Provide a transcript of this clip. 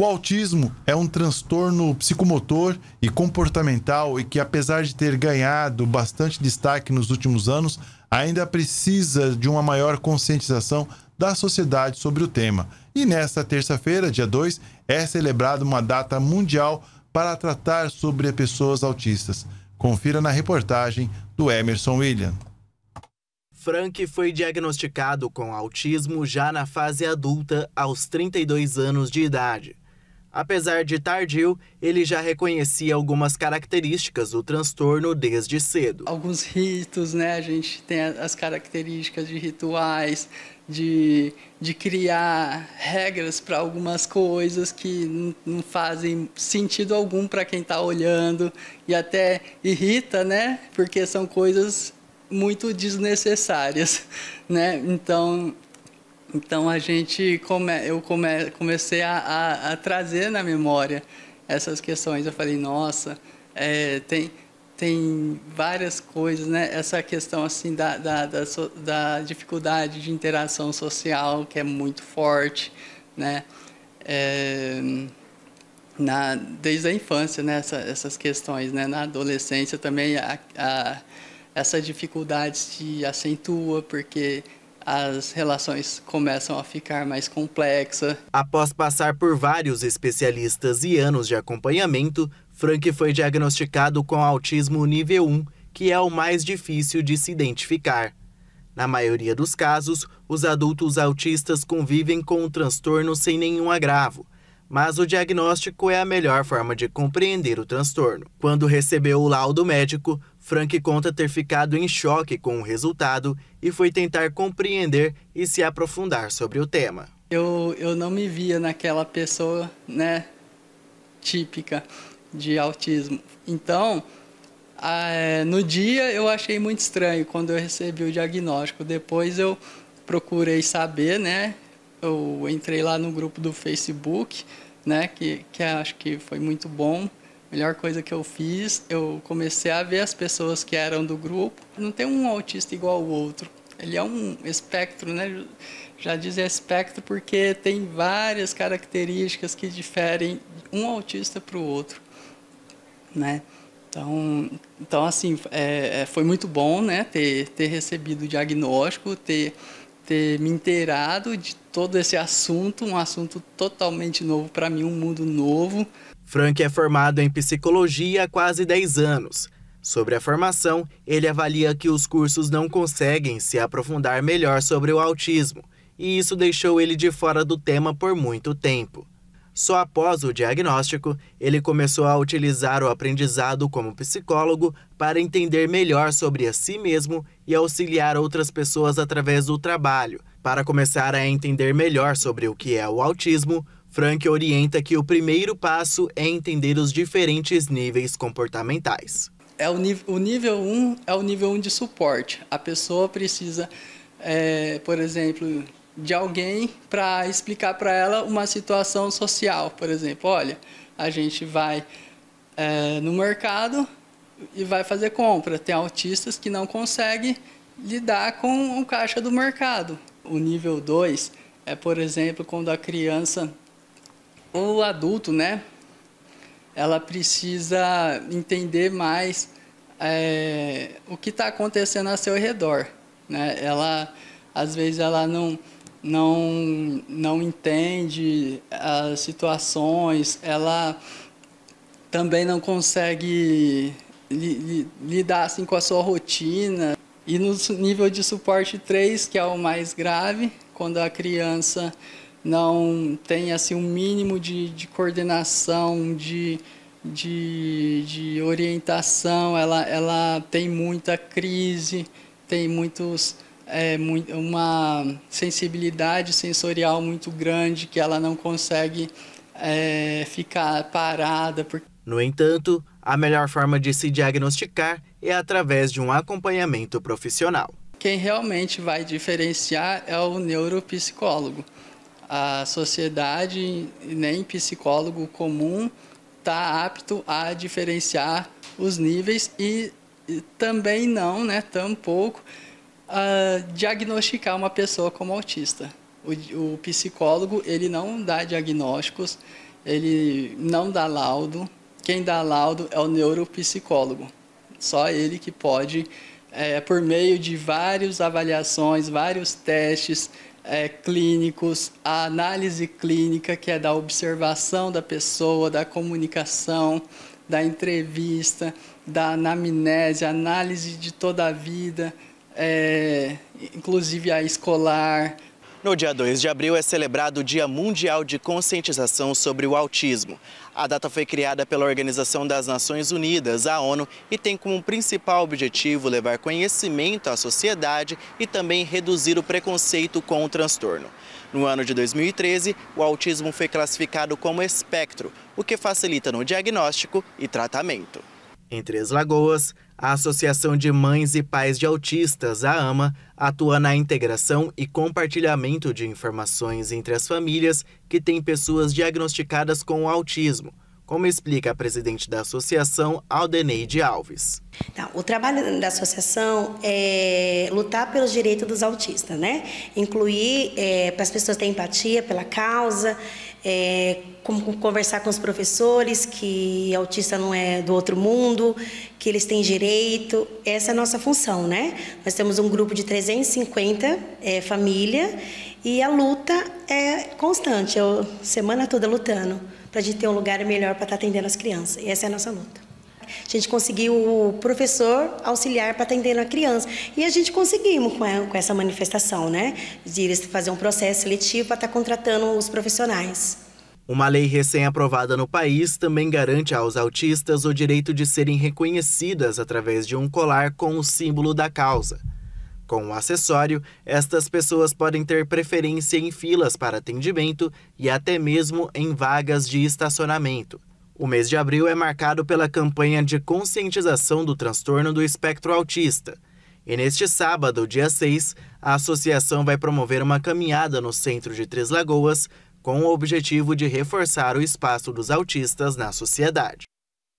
O autismo é um transtorno psicomotor e comportamental e que, apesar de ter ganhado bastante destaque nos últimos anos, ainda precisa de uma maior conscientização da sociedade sobre o tema. E nesta terça-feira, dia 2, é celebrada uma data mundial para tratar sobre pessoas autistas. Confira na reportagem do Emerson Williams. Frank foi diagnosticado com autismo já na fase adulta, aos 32 anos de idade. Apesar de tardio, ele já reconhecia algumas características do transtorno desde cedo. Alguns ritos, né? A gente tem as características de rituais, de criar regras para algumas coisas que não fazem sentido algum para quem está olhando e até irrita, né? Porque são coisas muito desnecessárias, né? Então a gente comecei a trazer na memória essas questões. Eu falei, nossa, tem várias coisas, né? Essa questão assim da dificuldade de interação social, que é muito forte, né? Desde a infância, né? Essas questões, né? Na adolescência também essa dificuldade se acentua porque as relações começam a ficar mais complexas. Após passar por vários especialistas e anos de acompanhamento, Frank foi diagnosticado com autismo nível 1, que é o mais difícil de se identificar. Na maioria dos casos, os adultos autistas convivem com o transtorno sem nenhum agravo, mas o diagnóstico é a melhor forma de compreender o transtorno. Quando recebeu o laudo médico, Frank conta ter ficado em choque com o resultado e foi tentar compreender e se aprofundar sobre o tema. Eu não me via naquela pessoa, né, típica de autismo. Então, no dia eu achei muito estranho quando eu recebi o diagnóstico. Depois eu procurei saber, né? Eu entrei lá no grupo do Facebook, né, que acho que foi muito bom. Melhor coisa que eu fiz, eu comecei a ver as pessoas que eram do grupo. Não tem um autista igual ao outro. Ele é um espectro, né? Já dizia espectro porque tem várias características que diferem um autista para o outro, né? Então assim, foi muito bom, né? Ter recebido o diagnóstico, ter me inteirado de todo esse assunto, um assunto totalmente novo para mim, um mundo novo. Frank é formado em psicologia há quase 10 anos. Sobre a formação, ele avalia que os cursos não conseguem se aprofundar melhor sobre o autismo, e isso deixou ele de fora do tema por muito tempo. Só após o diagnóstico, ele começou a utilizar o aprendizado como psicólogo para entender melhor sobre a si mesmo e auxiliar outras pessoas através do trabalho. Para começar a entender melhor sobre o que é o autismo, Frank orienta que o primeiro passo é entender os diferentes níveis comportamentais. O nível 1 é o nível 1 de suporte. A pessoa precisa, por exemplo, de alguém para explicar para ela uma situação social. Por exemplo, olha, a gente vai no mercado e vai fazer compra. Tem autistas que não conseguem lidar com o caixa do mercado. O nível 2 é, por exemplo, quando a criança... O adulto, né, ela precisa entender mais o que está acontecendo ao seu redor, né? Ela, às vezes, ela não entende as situações, ela também não consegue lidar assim com a sua rotina. E no nível de suporte 3, que é o mais grave, quando a criança não tem assim um mínimo de coordenação, de orientação, ela tem muita crise, tem uma sensibilidade sensorial muito grande que ela não consegue ficar parada. No entanto, a melhor forma de se diagnosticar é através de um acompanhamento profissional. Quem realmente vai diferenciar é o neuropsicólogo. A sociedade, nem psicólogo comum, está apto a diferenciar os níveis e também não, né, tampouco, a diagnosticar uma pessoa como autista. O psicólogo, ele não dá diagnósticos, ele não dá laudo. Quem dá laudo é o neuropsicólogo. Só ele que pode, por meio de várias avaliações, vários testes clínicos, a análise clínica, que é da observação da pessoa, da comunicação, da entrevista, da anamnese, análise de toda a vida, inclusive a escolar. No dia 2 de abril é celebrado o Dia Mundial de Conscientização sobre o Autismo. A data foi criada pela Organização das Nações Unidas, a ONU, e tem como principal objetivo levar conhecimento à sociedade e também reduzir o preconceito com o transtorno. No ano de 2013, o autismo foi classificado como espectro, o que facilita no diagnóstico e tratamento. Em Três Lagoas, a Associação de Mães e Pais de Autistas, a AMA, atua na integração e compartilhamento de informações entre as famílias que têm pessoas diagnosticadas com autismo, como explica a presidente da associação, Aldeneide Alves. Então, o trabalho da associação é lutar pelos direitos dos autistas, né? Incluir para as pessoas terem empatia pela causa, como conversar com os professores que autista não é do outro mundo, que eles têm direito. Essa é a nossa função, né? Nós temos um grupo de 350 famílias e a luta é constante, eu semana toda lutando para a gente ter um lugar melhor para estar atendendo as crianças. E essa é a nossa luta. A gente conseguiu o professor auxiliar para atender a criança. E a gente conseguimos com essa manifestação, né? De eles fazer um processo seletivo para estar contratando os profissionais. Uma lei recém-aprovada no país também garante aos autistas o direito de serem reconhecidas através de um colar com o símbolo da causa. Com o acessório, estas pessoas podem ter preferência em filas para atendimento e até mesmo em vagas de estacionamento. O mês de abril é marcado pela campanha de conscientização do transtorno do espectro autista. E neste sábado, dia 6, a associação vai promover uma caminhada no centro de Três Lagoas com o objetivo de reforçar o espaço dos autistas na sociedade.